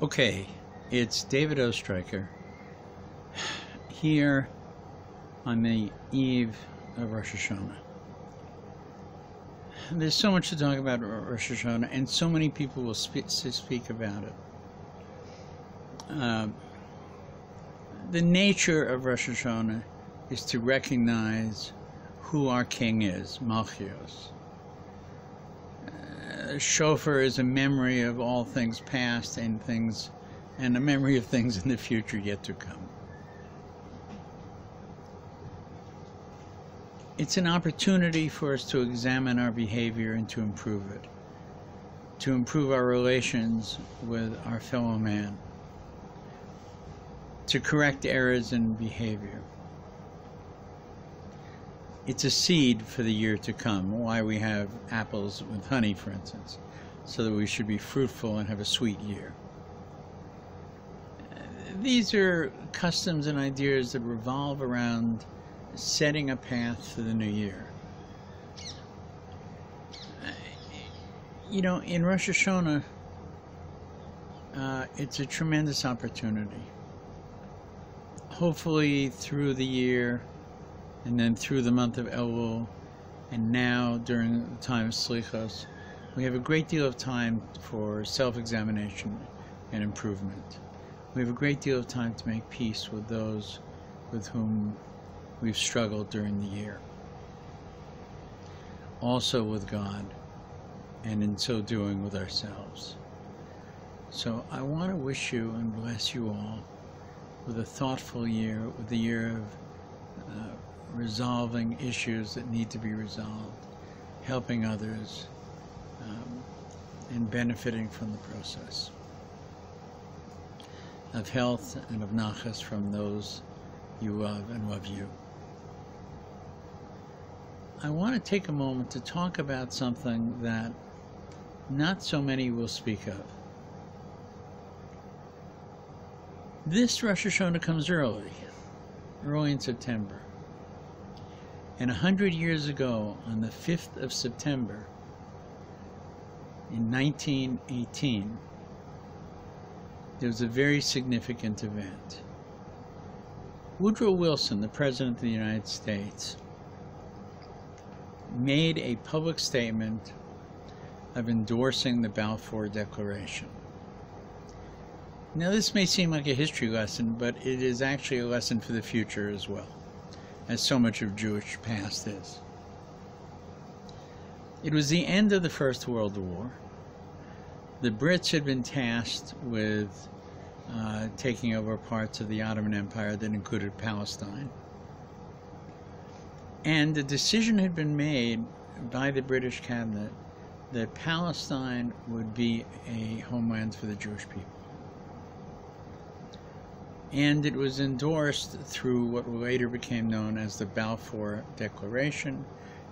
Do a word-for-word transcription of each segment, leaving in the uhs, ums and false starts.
Okay, it's David Oestreicher here on the eve of Rosh Hashanah. There's so much to talk about Rosh Hashanah, and so many people will speak, speak about it. Uh, the nature of Rosh Hashanah is to recognize who our king is, Malchios. Shofar is a memory of all things past and things, and a memory of things in the future yet to come. It's an opportunity for us to examine our behavior and to improve it, to improve our relations with our fellow man, to correct errors in behavior. It's a seed for the year to come, why we have apples with honey, for instance, so that we should be fruitful and have a sweet year. These are customs and ideas that revolve around setting a path for the new year. You know, in Rosh Hashanah, uh, it's a tremendous opportunity. Hopefully through the year, and then through the month of Elul, and now during the time of Selichos, we have a great deal of time for self-examination and improvement. We have a great deal of time to make peace with those with whom we've struggled during the year, also with God, and in so doing with ourselves. So I want to wish you and bless you all with a thoughtful year, with the year of uh, resolving issues that need to be resolved, helping others, um, and benefiting from the process of health and of nachas from those you love and love you. I want to take a moment to talk about something that not so many will speak of. This Rosh Hashanah comes early, early in September. And a hundred years ago, on the fifth of September, in nineteen eighteen, there was a very significant event. Woodrow Wilson, the President of the United States, made a public statement of endorsing the Balfour Declaration. Now, this may seem like a history lesson, but it is actually a lesson for the future as well, as so much of Jewish past is. It was the end of the First World War. The Brits had been tasked with uh, taking over parts of the Ottoman Empire that included Palestine. And the decision had been made by the British cabinet that Palestine would be a homeland for the Jewish people. And it was endorsed through what later became known as the Balfour Declaration,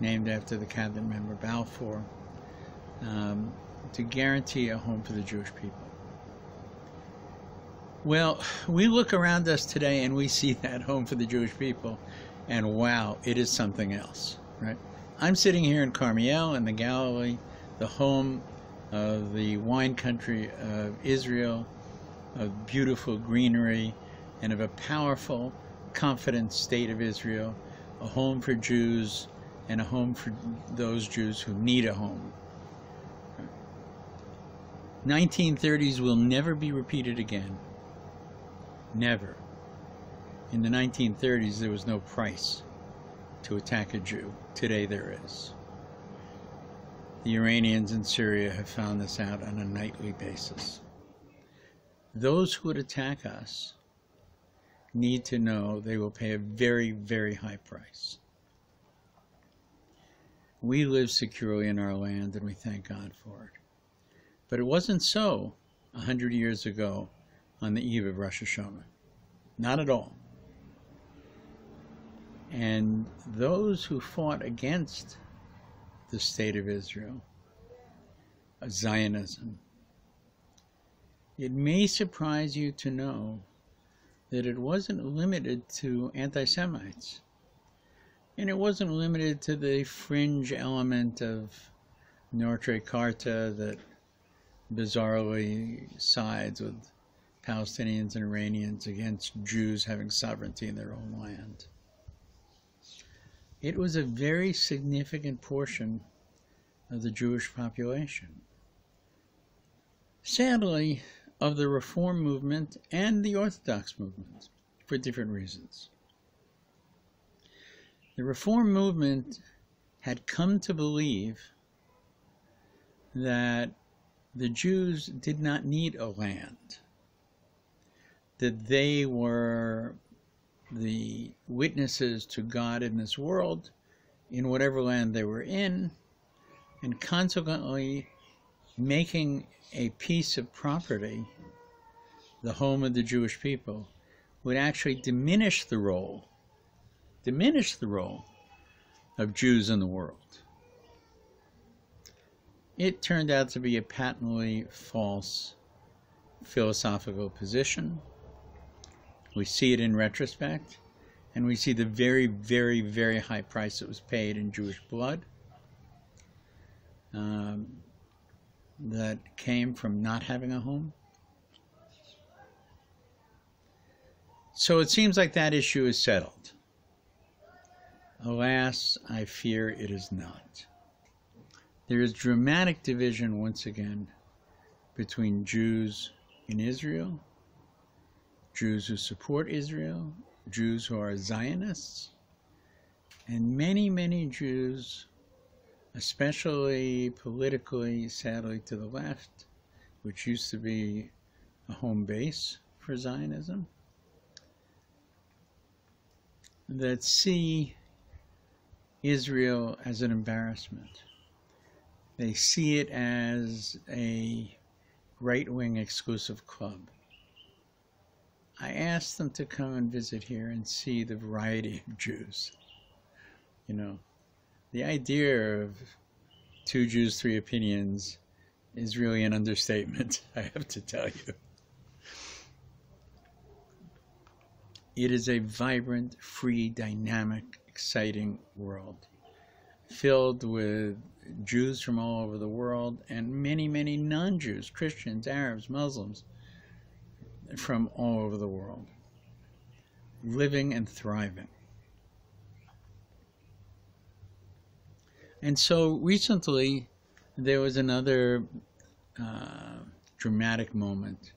named after the cabinet member Balfour, um, to guarantee a home for the Jewish people. Well, we look around us today and we see that home for the Jewish people, and wow, it is something else, right? I'm sitting here in Carmiel in the Galilee, the home of the wine country of Israel, of beautiful greenery, and of a powerful, confident state of Israel, a home for Jews, and a home for those Jews who need a home. nineteen thirties will never be repeated again. Never. In the nineteen thirties, there was no price to attack a Jew. Today there is. The Iranians in Syria have found this out on a nightly basis. Those who would attack us need to know they will pay a very, very high price. We live securely in our land, and we thank God for it. But it wasn't so a hundred years ago on the eve of Rosh Hashanah. Not at all. And those who fought against the state of Israel, Zionism, it may surprise you to know that it wasn't limited to anti-Semites, and it wasn't limited to the fringe element of Neturei Karta that bizarrely sides with Palestinians and Iranians against Jews having sovereignty in their own land. It was a very significant portion of the Jewish population. Sadly, of the Reform movement and the Orthodox movement, for different reasons. The Reform movement had come to believe that the Jews did not need a land, that they were the witnesses to God in this world, in whatever land they were in, and consequently making a piece of property, the home of the Jewish people, would actually diminish the role, diminish the role of Jews in the world. It turned out to be a patently false philosophical position. We see it in retrospect, and we see the very, very, very high price that was paid in Jewish blood um, that came from not having a home. So it seems like that issue is settled. Alas, I fear it is not. There is dramatic division once again between Jews in Israel, Jews who support Israel, Jews who are Zionists, and many, many Jews, especially politically, sadly, to the left, which used to be a home base for Zionism, that see Israel as an embarrassment. They see it as a right-wing exclusive club. I asked them to come and visit here and see the variety of Jews. You know, the idea of two Jews, three opinions is really an understatement, I have to tell you. It is a vibrant, free, dynamic, exciting world, filled with Jews from all over the world and many, many non-Jews, Christians, Arabs, Muslims, from all over the world, living and thriving. And so recently there was another uh, dramatic moment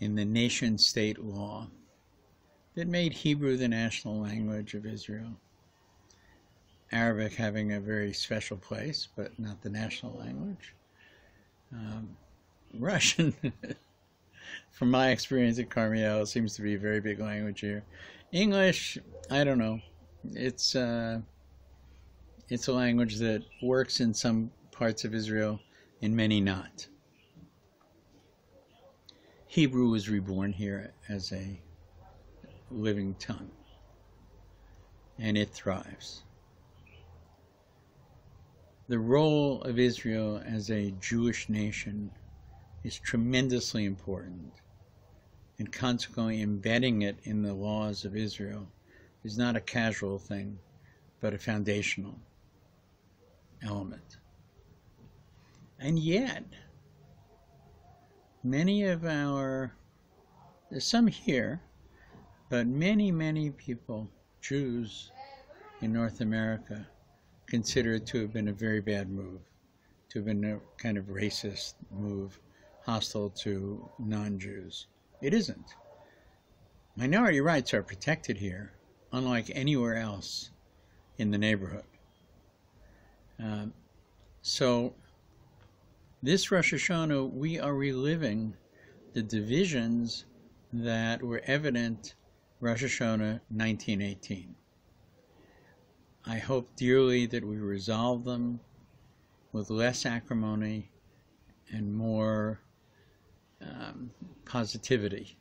in the nation-state law that made Hebrew the national language of Israel, Arabic having a very special place, but not the national language, um, Russian, from my experience at Carmiel, it seems to be a very big language here. English, I don't know. It's, uh, it's a language that works in some parts of Israel, in many not. Hebrew was reborn here as a living tongue, and it thrives. The role of Israel as a Jewish nation is tremendously important, and consequently embedding it in the laws of Israel is not a casual thing, but a foundational element. And yet, many of our, there's some here, but many, many people, Jews in North America, consider it to have been a very bad move, to have been a kind of racist move, hostile to non-Jews. It isn't. Minority rights are protected here, unlike anywhere else in the neighborhood. Um, so this Rosh Hashanah, we are reliving the divisions that were evident Rosh Hashanah nineteen eighteen. I hope dearly that we resolve them with less acrimony and more Um, positivity.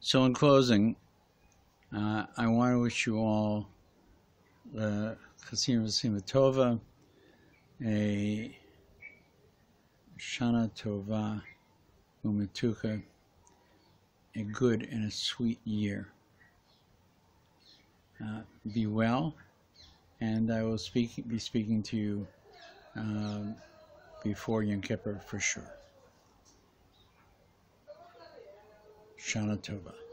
So in closing, uh, I want to wish you all the Chasimah Sima Tova, a Shana Tova, Umetuka, a good and a sweet year. Uh, be well, and I will speak, be speaking to you um, before Yom Kippur for sure. Shana Tova.